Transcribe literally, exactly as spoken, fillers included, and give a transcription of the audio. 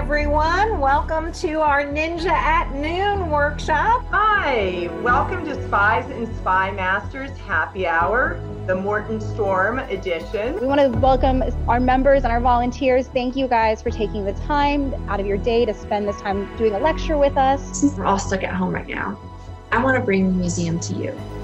everyone. Welcome to our Ninja at Noon workshop. Hi, welcome to Spies and Spy Masters Happy Hour, the Morton Storm edition. We want to welcome our members and our volunteers. Thank you guys for taking the time out of your day to spend this time doing a lecture with us. We're all stuck at home right now. I want to bring the museum to you.